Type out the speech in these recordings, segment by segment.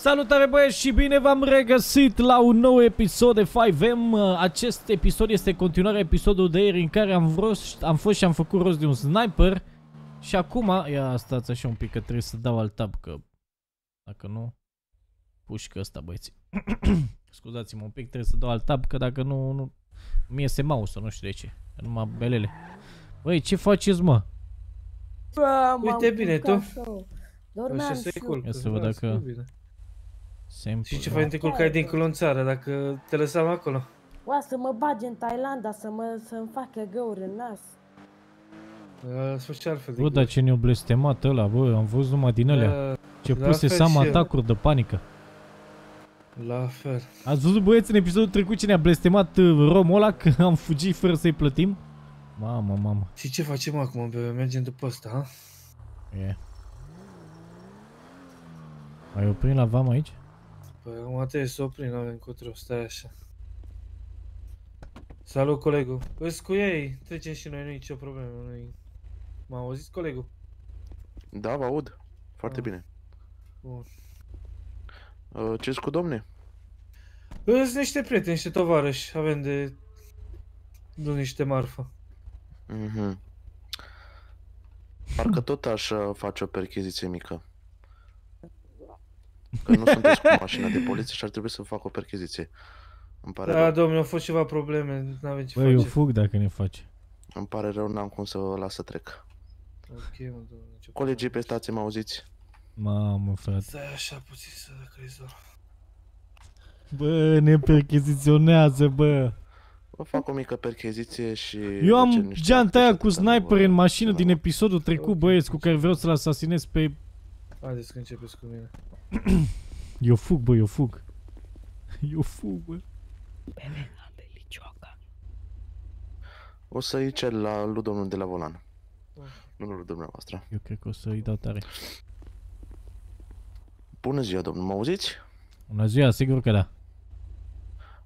Salutare băieți și bine v-am regăsit la un nou episod de FiveM. Acest episod este continuarea episodului de ieri în care am fost și am făcut rost de un sniper. Și acum, ia stați așa un pic că trebuie să dau alt tab, că dacă nu, pușcă ăsta băieți. Scuzați-mă un pic, trebuie să dau alt tab, că dacă nu mi iese mouse-ul, nu știu de ce, că numai belele. Băi, ce faceți mă? Uite bine, tu? Dormeam sub. Ia să văd dacă... Și ce faci te culcai dincolo în țară, dacă te lăsam acolo? Oa, să mă bage în Thailanda, să-mi facă găuri în nas. Sfârșit altfel de găuri. Bă, dar ce ne-o blestemat ăla, bă, am văzut numai din alea. Ce puse să am atacuri de panică. La fel. Ați văzut băieți în episodul trecut ce ne-a blestemat Romul ăla, că am fugit fără să-i plătim? Mamă, mamă. Și ce facem acum, bebe? Mergem după ăsta, ha? E. Ai oprit la vamă aici? Păi, acum trebuie să oprim, n-avem încotro, stai așa. Salut, colegul. Îs cu ei, trecem și noi, nu-i nicio problemă, nu-i... M-a auzit, colegul? Da, vă aud. Foarte bine. Bun. Ce-s cu domne? Îs niște prieteni, niște tovarăși, avem de... Nu niște marfă. Mhm. Parcă tot aș face o percheziție mică. Că nu sunteți cu mașina de poliție și ar trebui să fac o percheziție. Îmi pare rău. Da, domnule, au fost ceva probleme, n-avem ce face. Băi, eu fug dacă ne faci. Îmi pare rău, n-am cum să o las să trec. Ok, mă, domnule. Colegii pe stație, mă auziți? Mamă, frate. Stai așa puțin să dă crizor. Bă, ne percheziționează, bă. Vă fac o mică percheziție și... Eu am geanta aia cu sniper în mașină din episodul trecut, băieți, cu care vreau să-l asasinez pe... Haideți că începeți cu mine. Eu fug, bă, eu fug. Eu fug, bă. O să-i cer la lui domnul de la volan. Nu lui dumneavoastră. Eu cred că o să-i dau tare. Bună ziua, domnul, mă auziți? Bună ziua, sigur că da.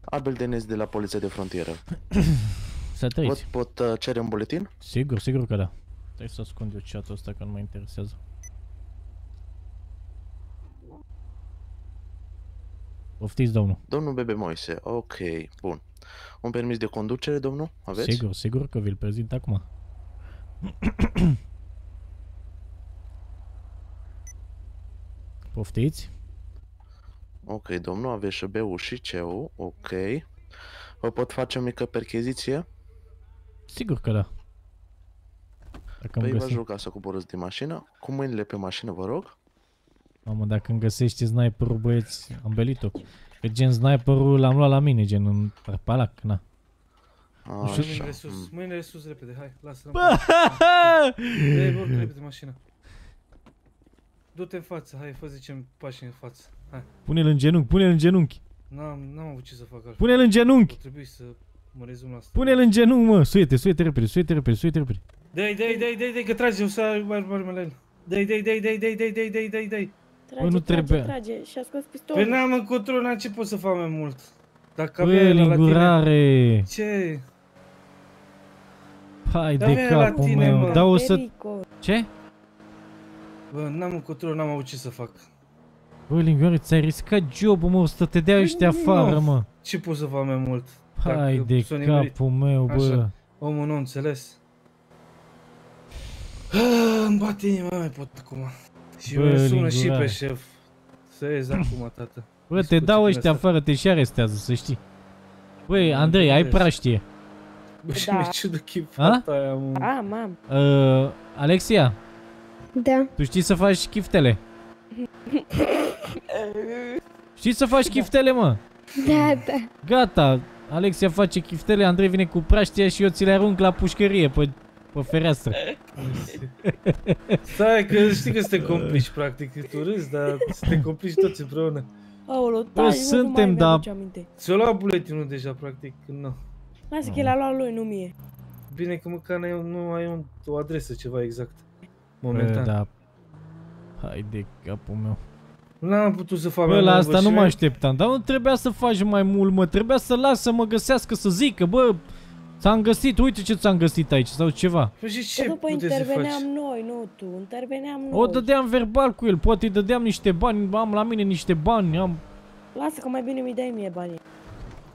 Abel Denis de la Poliția de Frontieră. Să trăiți. Pot cere un buletin? Sigur, sigur că da. Trebuie să ascund eu chat-ul ăsta că nu mă interesează. Poftiți, domnul. Domnul Bebe Moise, ok, bun. Un permis de conducere, domnul? Aveți? Sigur, sigur că vi-l prezint acum. Poftiți? Ok, domnul, aveți și B-ul și C-ul, ok. Vă pot face o mică percheziție? Sigur că da. Păi v-aș ruga să coborâți din mașină, cu mâinile pe mașină, vă rog. Mamă, dacă îmi găsești sniperul, băieți, am belit-o. Pe gen sniperul l-am luat la mine, gen în parpalac, na. Mâinile sus, mâinile sus, repede, hai, lasă-l. Repede mașina. Du-te în față, hai, fă zicem pași în față. Pune-l în genunchi, pune-l în genunchi. N-am avut ce să fac altfel. Pune-l în genunchi. Trebuie să mă rezum la asta. Pune-l în genunchi, mă, suie-te repede, suie-te repede. Dă-i, că trage, o să mai urmă la el. Dă-i. Trage, și-a scos pistolul. Păi n-am încotro, n-am ce pot să fac mai mult. Dacă avea el la tine. Ce? Hai de capul meu, dar o să... Ce? Bă, n-am încotro, n-am avut ce să fac. Bă, Lingioare, ți-ai riscat job-ul, mă, o să te dea ăștia afară, mă. Ce pot să fac mai mult? Hai de capul meu, bă. Așa, omul nu înțeles. Îmi bate inima, nu mai pot acum. Și eu sună și pe șef. Să ies acum, tată. Bă, te dau ăștia afară, te și arestează, să știi. Băi, Andrei, ai praștie. Bă, și mi-e ciudă chifata aia, mă. Am. Alexia? Da. Tu știi să faci chiftele? Știi să faci chiftele, mă? Da, da. Gata, Alexia face chiftele, Andrei vine cu praștia și eu ți le arunc la pușcărie, pe fereastră. Stai, că știi că să te complici, practic, tu râzi, dar să te complici toți împreună. Aolo, da, suntem, da. Ți-o luat buletinul deja, practic, nu. Lasă că l-a luat lui, nu mie. Bine că măcar nu ai o adresă ceva exact, momentan. Da. Hai de capul meu. N-am putut să fac mai mult, bă, la asta nu mă așteptam, dar nu trebuia să faci mai mult, mă, trebuia să las să mă găsească, să zică, bă, Ți-am găsit, uite ce ți-am găsit aici sau ceva. Și ce după interveneam noi, nu tu, interveneam noi. O dădeam verbal cu el, poate îi dădeam niște bani, am la mine niște bani, am... Lasă că mai bine mi dai mie bani.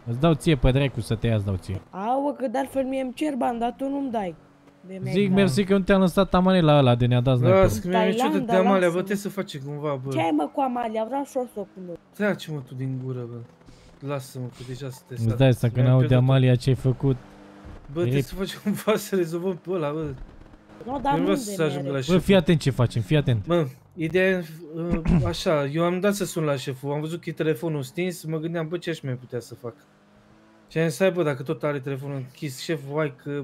Îți dau ție pe dracu să te ia, îți dau ție. Aua, că de altfel mie îmi cer bani, dar tu nu-mi dai. Zic, mersi că nu te-am lăsat amane la ăla de ne-a dat la. Las că mi-a niciodată de Amalia, bă, trebuie să faci cumva, bă. Ce ai mă cu Amalia? Vreau și o să o cunosc. Trage-mă tu din gură, bă. Lasă-mă, că deja să te stai. Îți dai să că n-aude Amalia ce-ai făcut. Bă, trebuie să faci cumva să rezolvăm pe ăla, bă. Nu, dar nu să ajung la șef. Bă, fii atent ce facem, fii atent. Bă, ideea e așa, eu am dat să sun la șeful, am văzut că e telefonul stins, mă gândeam, bă, ce aș mai putea să fac. Și am zis, bă, dacă tot are telefonul închis, șeful, hai că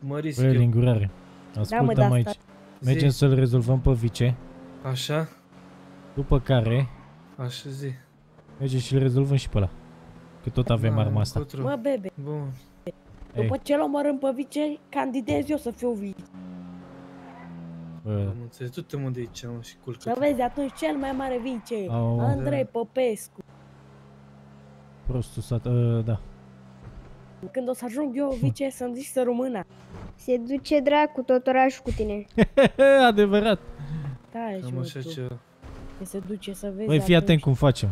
măriți eu. Bă, din gurare. Ascultăm aici. Mergem să-l rezolvăm pe vice. Așa. După care... Așa zi. Mergem și-l rezolvăm și pe ăla. Că tot avem arma asta. Mă, Bebe. Bun. După ce l omorâm pe vice, candidez eu să fiu vice. Am înțeles, tu te mă de aici, mă, și culcă-te. Să vezi, atunci cel mai mare vice, Andrei Popescu. Prostul sat, da. Când o să ajung eu, vice, să-mi zici să rumâna. Se duce dracu tot orașul cu tine. Adevărat. Cam așa ceva. Se duce să vezi. Băi, fii atent cum facem.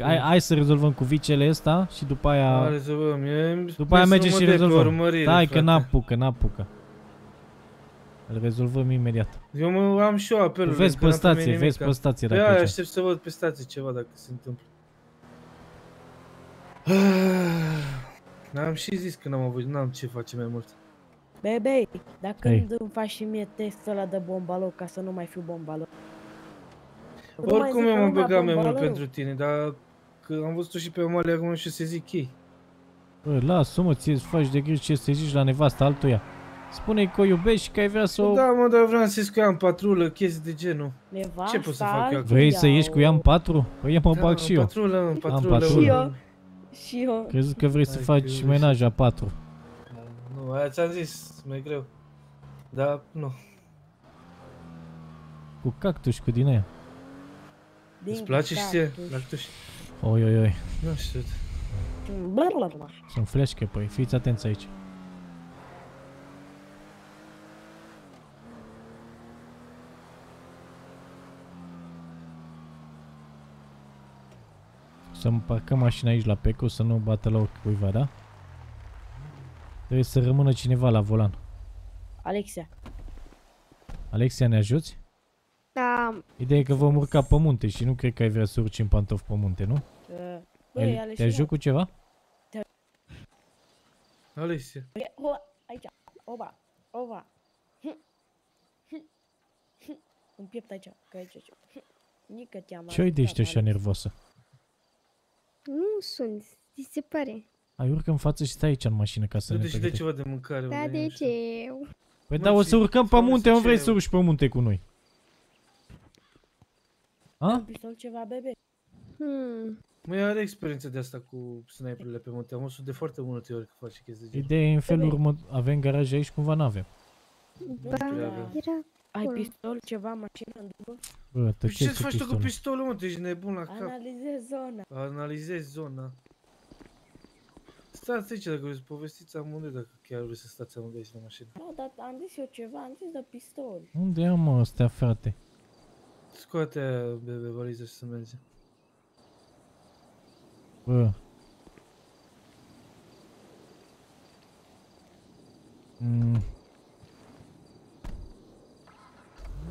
Hai să rezolvăm cu vicele ăsta și după aia... rezolvăm, după aia mergem și rezolvăm. Hai că n-apucă, n-apucă. Îl rezolvăm imediat. Eu am și eu apelul. Vezi pe stație, vezi pe stație dacă e. Aștept să văd pe stație ceva dacă se întâmplă. N-am și zis că n-am avut, n-am ce face mai mult. Bebe, dacă când îmi faci și mie testul ăla de bombalou ca să nu mai fiu bombalou. Oricum eu mă băgam mai mult pentru tine, dar că am văzut-o și pe Amalia acum și să zic ei. Bă, lasă-mă, ție îți faci de griji ce să zici la nevasta altuia. Spune-i că o iubești și că ai vrea să o... Da, mă, dar vreau să ies cu ea în patrulă, chestii de genul. Ce pot să fac eu acum? Vrei să ieși cu ea în patru? Păi eu mă bag și eu. Da, în patrulă. Și eu. Crezi că vrei să faci menaj a patru? Nu, aia ți-am zis, mai greu. Dar nu. Cu cactus, cu din aia. Îți place și ție cactus? Oi, oi, oi. Nu știu. Sunt fleșche, păi, fiți atenți aici. Să-mi parcăm mașina aici la Peco, să nu bată la ochi cuiva, da? Trebuie să rămână cineva la volan. Alexia. Alexia, ne ajuți? Da. Ideea e că vom urca pe munte și nu cred că ai vrea să urci în pantofi pe munte, nu? Băi, te ajut cu ceva? Alexia. Aici. Oba. Oba. Îmi piept aici. Că aici. Nică te-am. Ce-o idee ești așa nervoasă? Nu sunt, ți se pare. Ai urcă în față și stai aici în mașină ca să ne pregătești. Du-te și de ceva de mâncare. Da, de ce? Păi da, o să urcăm pe munte, nu vrei să urci pe munte cu noi. A? Măi, are experiență de asta cu sniperile pe munte. Am văzut de foarte multe ori că face chestii de genul. Ideea e în felul următor, avem garaj aici, cumva n-avem. Ba, era... Ai pistol, ceva, mașină în drum? Bă, tăcheți cu pistolul. Ce-ți faci tu cu pistolul, mă? Tu ești nebun la cap. Analizezi zona. Analizezi zona. Stați aici, dacă vreți să povestiți amândoi, dacă chiar vreți să stați amândoi aici la mașină. Nu, dar am zis eu ceva, am zis de pistol. Unde am, mă, ăstea, frate? Scoate aia, Bebe, valiza și să merge. Bă.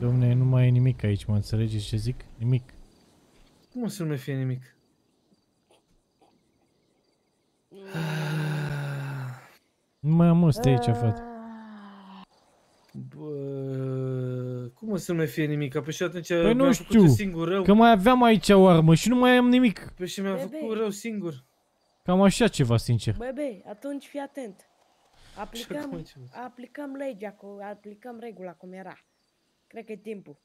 Dom'le, nu mai e nimic aici, mă înțelegeți ce zic? Nimic. Cum o să nu mai fie nimic? Nu mai am ăsta aici, frate. Bă... Cum o să nu mai fie nimic? Păi și atunci mi-am făcut singur rău. Că mai aveam aici o armă și nu mai am nimic. Păi și mi-am făcut rău singur. Cam așa ceva, sincer. Bebe, atunci fii atent. Aplicăm legea, aplicăm regula cum era. Cred că e timpul.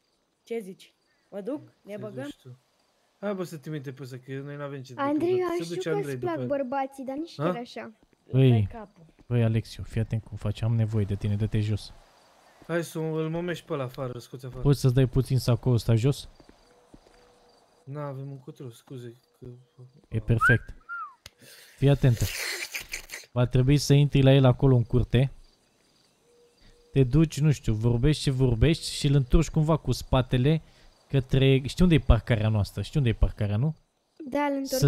Ce zici? Mă duc? Ne băgăm? Hai bă să trimite pe ăsta, că noi n-avem ce de făcut. Andrei, știu că îți plac bărbații, dar nici chiar așa. Băi, Alexiu, fii atent cum faci, am nevoie de tine, dă-te jos. Hai să îl mămești pe ăla afară, scoți afară. Poți să-ți dai puțin sacoul ăsta jos? N-avem un cutru, scuze. E perfect. Fii atentă. Va trebui să intri la el acolo în curte. Te duci, nu știu, vorbești și vorbești și îl întorci cumva cu spatele către... Știi unde e parcarea noastră? Știi unde e parcarea, nu? Da, îl întorc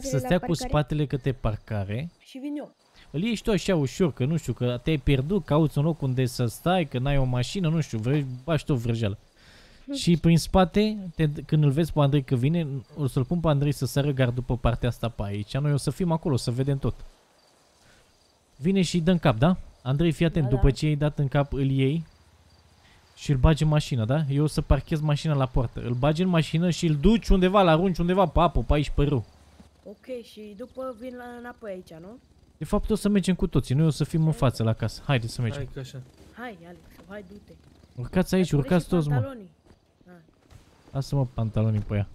să stea cu spatele către parcare. Și vin eu. Îl iei și tu așa ușor, că nu știu, că te-ai pierdut, cauți un loc unde să stai, că n-ai o mașină, nu știu, vrei, bași tu vrăjeală. Și prin spate, când îl vezi pe Andrei că vine, o să-l pun pe Andrei să sară gard după partea asta pe aici. Noi o să fim acolo, să vedem tot. Vine și îi dă în cap, da? Andrei, fii atent, da, da. După ce i-ai dat în cap, îl iei și îl bagi în mașină, da? Eu o să parchez mașina la poartă. Îl bagi în mașină și îl duci undeva, îl arunci undeva pe apă, pe aici, pe râu. Ok, și după vin înapoi aici, nu? De fapt, o să mergem cu toții, noi o să fim în față la casă. Haide să mergem. Hai, așa. Hai, Alex, hai, du-te. Urcați aici, urcați toți, mă. Lasă-mă pantalonii pe ea.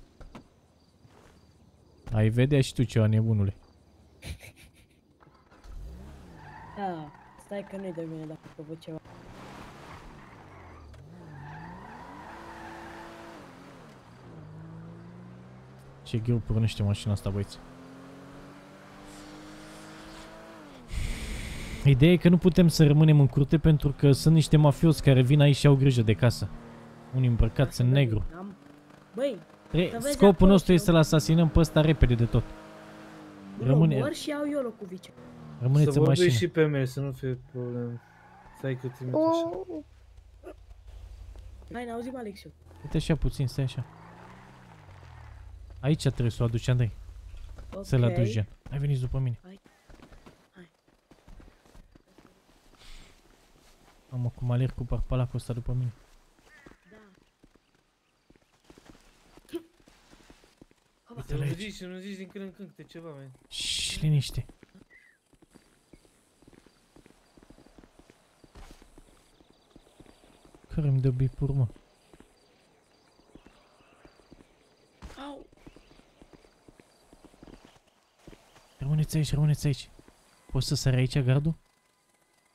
Ai vedea și tu ceva, nebunule. Ah, stai că nu-i de bine dacă a făcut ceva. Ce greu pornește mașina asta, băieți. Ideea e că nu putem să rămânem în curte pentru că sunt niște mafioți care vin aici și au grijă de casă. Unii îmbrăcați în negru. Băi, scopul nostru este să-l asasinăm pe ăsta repede de tot. Rămâne... și au eu locul vice. Rămâneți în mașină. Să și pe mine, să nu fie probleme. Stai că trimit așa. Hai, n-auzim, Alexiu. Uite așa puțin, stai așa. Aici trebuie să o aduci, Andrei. Okay. Să-l aduci, Jean. Hai, veniți după mine. Hai. Mamă, cum alerg cu parpalacul ăsta după mine. Nu zici, nu zici din când în când câte ceva, man. Șș, liniște. Care îmi dă bipuri, mă? Au! Rămâneți aici, rămâneți aici. Poți să sari aici gardul?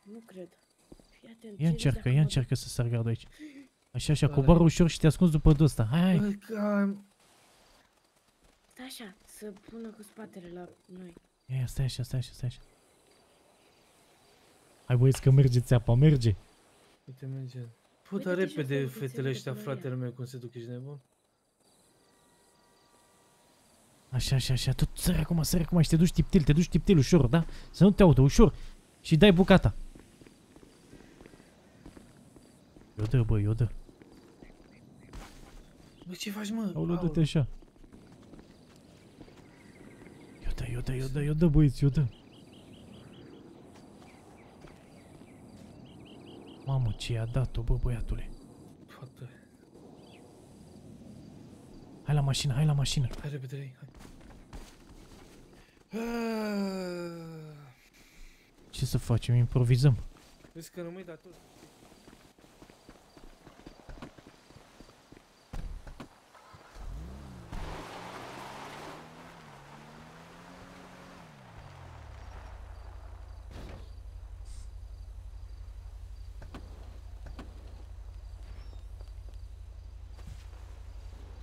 Nu cred. Fii atent. Ia încearcă să sari gardul aici. Așa, așa, coboară ușor și te ascunzi după ăsta. Hai, hai. Stai așa, să pună cu spatele la noi. Ia, stai așa, stai așa, stai așa. Hai, băieți, că mergeți apa, merge. Uite, merge. Puta repede fetele ăștia, fratele meu, cum se duc, ești nebun? Așa, așa, așa, tot sări acum, sări acum și te duci tiptil, ușor, da? Să nu te audă, ușor. Și dai bucata. Eu dă, bă, eu dă. Bă, ce faci, mă? Aoleu, du-te așa. Eu dă, băieți, eu dă. Mamă, ce i-a dat-o, bă, băiatule. Fată. Hai la mașină, hai la mașină. Hai repede, hai. Ce să facem, improvizăm. Vezi că rămâi la tot.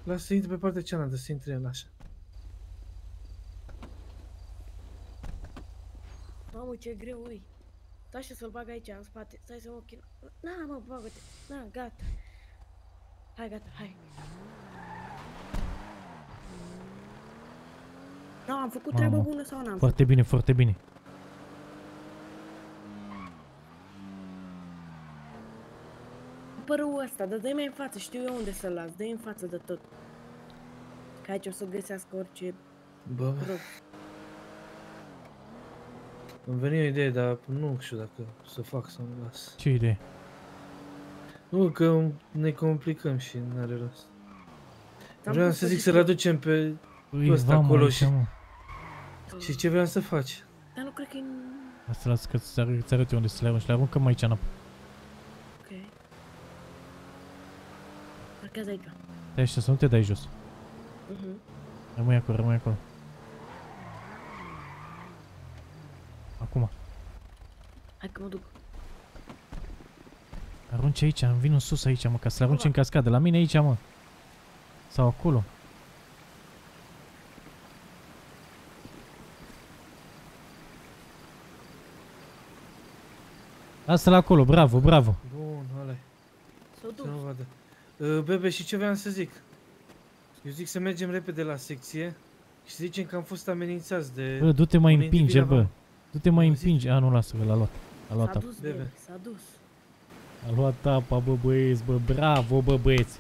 Lasă să intre pe partea cealaltă, să intre el așa. Mamă, ce greu e. Stai să-l bag aici, în spate. Stai să mă chină. Na, mă, bagă-te. Na, gata. Hai, gata, hai. Da, am făcut treaba bună sau n-am? Foarte bine, foarte bine. Părul ăsta, dar dă-i mai în față, știu eu unde să-l las, dă-i în față de tot. Că aici o să găsească orice... Bă... Îmi veni o idee, dar nu știu dacă să fac sau nu las. Ce idee? Nu, că ne complicăm și n-are rost. Vreau să zic să-l aducem pe ăsta acolo și... Și ce vreau să faci? Dar nu cred că-i... Asta las că îți arăt eu unde să le arunci, le aruncăm aici în apă. Stai așa, să nu te dai jos. Rămâi acolo, rămâi acolo. Acum. Hai că mă duc. Arunci aici, îmi vin în sus aici, mă, ca să le arunci în cascadă. La mine aici, mă. Sau acolo. Lasă-l acolo, bravo, bravo. Bun, ăla-i. S-o duc. Bebe, și ce vreau să zic? Eu zic să mergem repede la secție și să zicem că am fost amenințați de... Bă, du-te mai împinge, bă. Du-te mai împinge. A, nu, lasă-l, l-a luat. A luat apă. S-a dus. A luat apa, bă, băieți, bă, bravo, bă, băieți.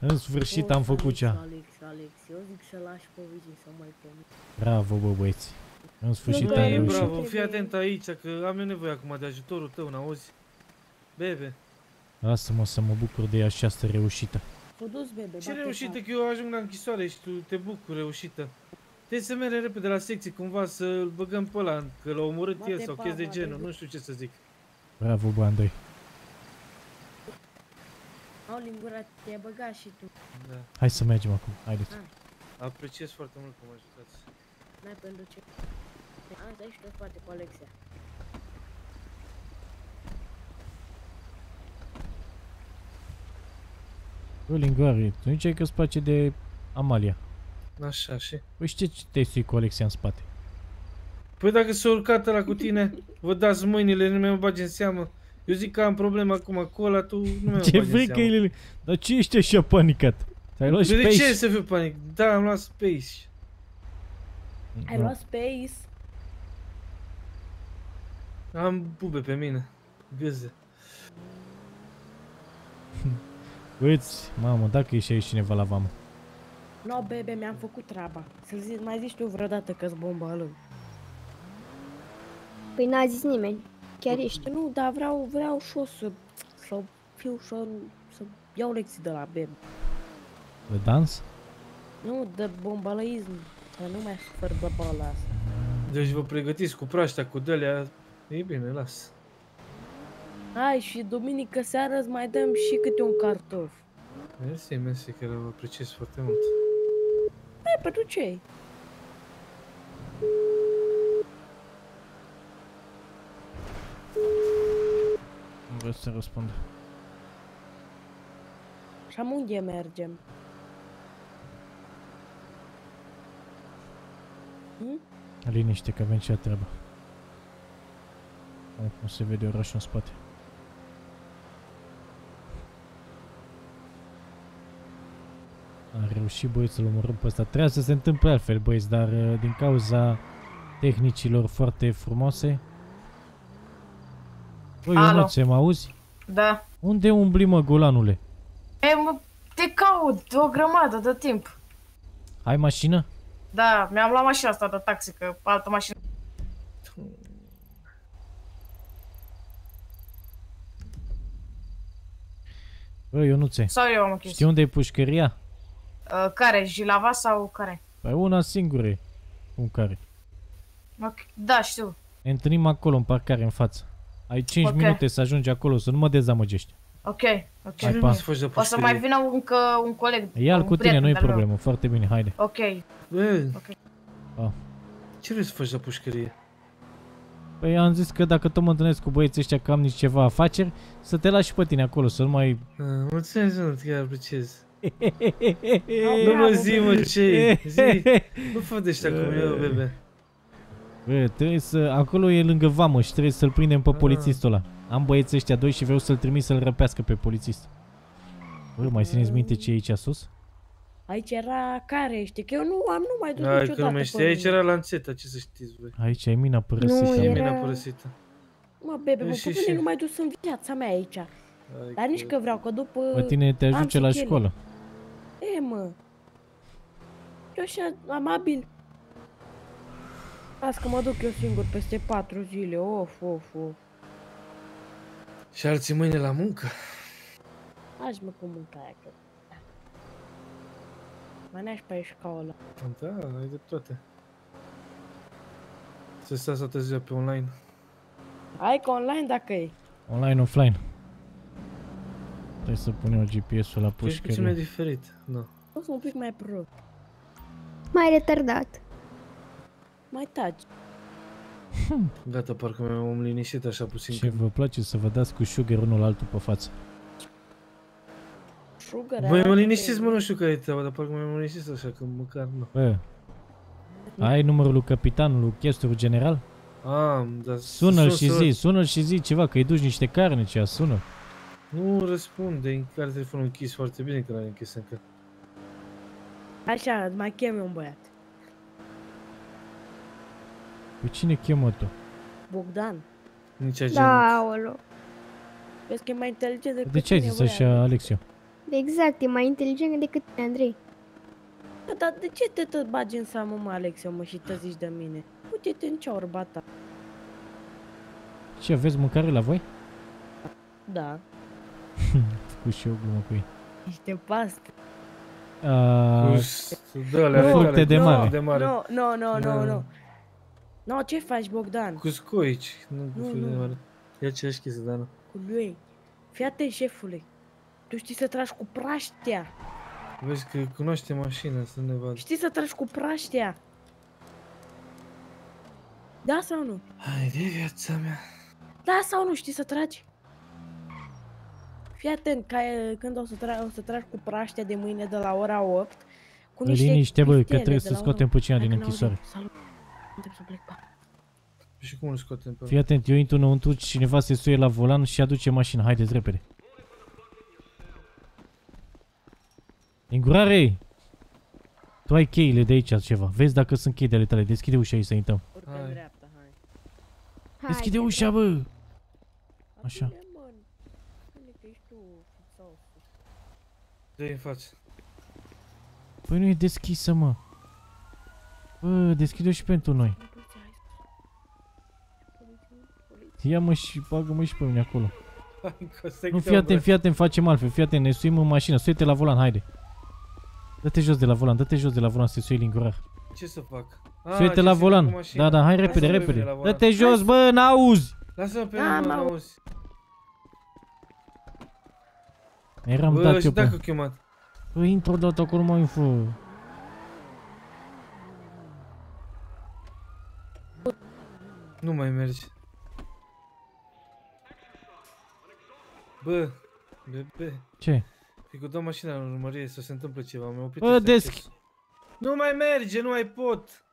În sfârșit am făcut cea. Alex, eu zic să lași pe Luigi să mai pomiți. Bravo, bă, băieți. În sfârșit am reușit. Bravo, fii atent aici, că am eu nevoie acum de ajutorul tău, n-auzi? Bebe. Lasă-mă să mă bucur de această reușită. Ce reușită? Că eu ajung la închisoare și tu te bucuri reușită. Trebuie să mergem repede la secție, cumva să-l băgăm pe ăla, că l-a omorât el sau chestii de genul, nu știu ce să zic. Bravo, bă, Andrei. Au lingura, te-ai băgat și tu. Da. Hai să mergem acum, haideți. Apreciez foarte mult că mă ajutați. N-ai pentru ce. Am să aici toți poate cu Alexia. Bă, lingoare, tu nu ziceai că îți place de Amalia. Așa, și? Păi știi ce te sui cu Alexia în spate? Păi dacă s-a urcat ăla cu tine, vă dați mâinile, nu mi-o bagi în seamă. Eu zic că am probleme acum acolo, tu nu mai. Ce vrei că ele... Dar ce ești așa panicat? Ai luat Space? De ce să fiu panic? Da, am luat Space. Ai luat Space? Am bube pe mine. Gâze. Uiți, mamă, dacă ești aici cineva la vamă. No, Bebe, mi-am făcut treaba. Să-l zici, mai zici tu vreodată că-s bomba lui. Păi n-a zis nimeni. Chiar ești? Nu, dar vreau și eu să fiu și eu, să iau lecții de la Bebe. De dans? Nu, de bombalăism, că nu mai sufăr de bala asta. Deci vă pregătiți cu praștea, cu dălea, e bine, las. Hai și duminică seară îți mai dăm și câte un cartof. Mersi, mersi, că vă apreciez foarte mult. Păi, pentru ce-i? Vreau să răspund. Și am unde mergem? Liniște că avem cea treabă. Acum se vede orașul în spate. Am reușit, băieți, să-l omorâm pe ăsta. Trebuia să se întâmple altfel, băieți, dar din cauza tehnicilor foarte frumoase. Băi, Ionuțe, mă auzi? Da. Unde umbli, mă, golanule? E, mă, te caut o grămadă de timp. Ai mașină? Da, mi-am luat mașina asta de taxi, că altă mașină... Băi, Ionuțe, sau eu am închis. Știi unde e pușcăria? Care? Jilava sau care? Păi una singură. Cum care? Okay. Da, știu. Ne întâlnim acolo, în parcare, în față. Ai 5 minute să ajungi acolo, să nu mă dezamăgești. Ok, ok. O să mai vină încă un coleg. Ia-l cu tine, nu-i problemă, foarte bine, haide. Ok. Ce vrei să faci la pușcărie? Păi am zis că dacă tot mă întâlnesc cu băieții ăștia că am nici ceva afaceri, să te lași pe tine acolo, să nu mai... Mulțumesc, nu te apreciez. Nu mă zi, mă, ce-i? Zi, nu fă de ăștia cu mine, Bebe. Bă, trebuie să... Acolo e lângă vamă și trebuie să-l prindem pe polițistul ăla. Am băieții ăștia doi și vreau să-l trimit să-l răpească pe polițist. Bă, mai țineți minte ce e aici sus? Aici era care, știi, că eu nu am mai dus niciodată. Hai că știi, aici era Lanțeta, ce să știți voi. Aici e mina părăsită. Nu, era... Mina părăsită. Mă, Bebe, mă, pe mine nu m-ai dus în viața mea aici. Dar nici că vreau, că după... Bă, tine te ajunge la școală. E, mă. Eu așa, amabil. Las că mă duc eu singur peste 4 zile, of, of, of. Și alții mâine la muncă? Lași-mă cu munca aia, că... Mă neași pe aici ca ăla. Da, ai dreptate. Să stați toată ziua pe online. Hai că online dacă e. Online, offline. Trebuie să punem GPS-ul la pușcărie. Ești puțin mai diferit, nu. O să un pic mai prost. Mai retardat. Mai taci. Gata, parcă m-am liniștit așa puțin. Și vă place să vă dați cu sugar unul altul pe față. Sugar? Băi, mă liniștiți, mă, nu știu care e treaba, dar parcă m-am liniștit așa, că măcar nu. Bă, ai numărul lui capitanului, chestorul general? Da, sună-l și zi, sună-l și zi ceva, că îi duci niște carne, cea sună. Nu răspunde, are telefonul închis, foarte bine că l-ai închis încă. Așa, îți mai chem un băiat. Pe cine chemă tu? Bogdan. Nici agent. Da, olo. Vezi că e mai inteligent decât tine. De ce ai zis așa, Alexio? Exact, e mai inteligent decât tine, Andrei. Da, dar de ce te tot bagi în seamă, mă, Alexio, mă, și te zici de mine? Uite-te în ciorba ta. Ce, aveți mâncare la voi? Da. Cu și o glumă cu ei. Niște paste. Fructe de mare. Nu. No, ce faci, Bogdan? Cu scoici, nu cu fructe de mare. E aceeași chestie, Dana. Cu lui. Fii atent, șefule. Tu știi să tragi cu praștea. Vezi că cunoaște mașina, să ne vadă. Știi să tragi cu praștea. Da sau nu? Hai de viața mea. Da sau nu știi să tragi? Fii atent, ca când o să tragi cu praștea de mâine de la ora 8 cu niște liniște, bă, că trebuie să scotem pe cineva din închisoare. Salut. Și cum îl scotem pe... Fii atent, eu intru înăuntru, cineva se suie la volan și aduce mașina. Haideți repede. Ingurare! Tu ai cheile de aici ceva. Vezi dacă sunt chei de ale tale. Deschide ușa aici să intrăm. Hai. Deschide ușa, bă! Așa. De-i în față. Păi nu e deschisă, mă. Bă, deschide-o și pentru noi. Ia-mă și bagă-mă și pe mine acolo. Nu, fii atent, facem altfel. Fii atent, ne suim în mașină. Suie-te la volan, haide. Dă-te jos de la volan, dă-te jos de la volan să te sui lingurar. Ce să fac? Suie-te la volan. Da, da, hai repede, repede. Dă-te jos, bă, n-auzi! Lasă-mă pe mine, n-auzi. Eram dat eu pe... Bă, intră odată acolo, mă, info. Nu mai merge. Bă, bebe. Ce? Fii că dau mașina în urmărie, să se întâmple ceva, mi-a oprit. Bă, deschid. Nu mai merge, nu mai pot.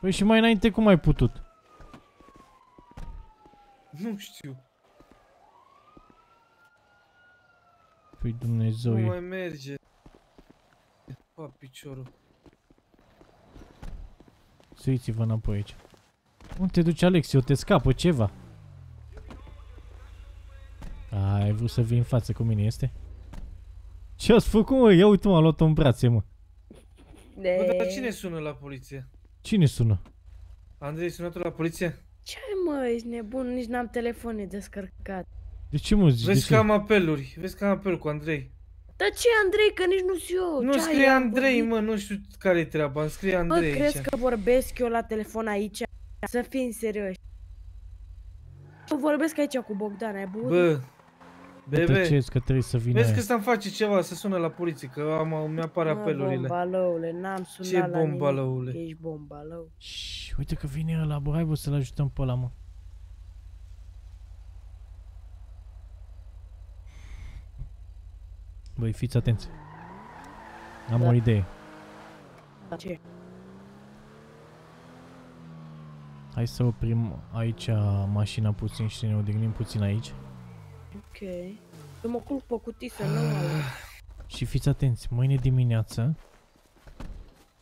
Păi și mai înainte cum ai putut? Nu știu. Păi Dumnezeu. Nu mai merge. Pa piciorul. Suiți-vă înapoi aici. Unde te duci, Alex? Eu te scapă ceva. Ai vrut să vii în față cu mine, este? Ce ați făcut, mă? Ia uite, m-a luat-o în brațe, mă. Bă, dar cine sună la poliție? Cine sună? Andrei, sună tu la poliție? Ce, mă, ești nebun, nici n-am telefonul descărcat. De ce, mă, zici? Vezi că am apeluri, vezi că am apel cu Andrei. Dar ce Andrei, că nici nu știu eu. Nu scrie Andrei, mă, nu știu care-i treaba, îmi scrie Andrei aici. Bă, crezi că vorbesc eu la telefon aici? Să fim serioși. Eu vorbesc aici cu Bogdan, ai băut? Bă, bebe, vezi că să-mi face ceva, să sună la poliție, că mi-apar apelurile. Bomba lăule, n-am sunat la nimic, ești bomba lău. Șș, uite că vine ăla, bă, hai bă să-l ajutăm pe ăla, mă. Băi, fiți atenți. Am o idee. Ce? Hai să oprim aici mașina puțin și ne odihnim puțin aici. Ok. Eu mă culc pe cutii să nu Și fiți atenți, mâine dimineață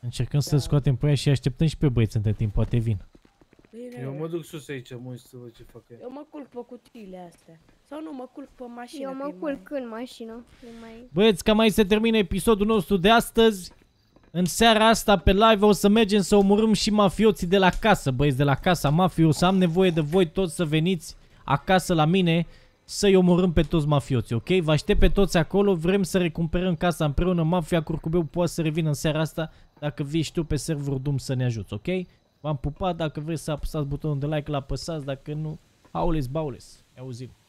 încercăm să scoatem pe aia și așteptăm și pe băieți între timp, poate vin. Eu mă duc sus aici, mă, să văd ce fac. Eu mă culc pe cutiile astea. Sau nu, mă culc pe mașină. Eu mă culc în mașină. Băieți, cam aici se termină episodul nostru de astăzi. În seara asta pe live o să mergem să omorâm și mafioții de la casă, băieți, de la casa mafios. Am nevoie de voi toți să veniți acasă la mine să-i omorâm pe toți mafioții, ok? Vă aștept pe toți acolo, vrem să recuperăm casa împreună. Mafia Curcubeu poate să revină în seara asta dacă vii și tu pe serverul Doom să ne ajuți, ok? V-am pupat, dacă vreți să apăsați butonul de like, l-apăsați, dacă nu, aules, baules, ne auzim.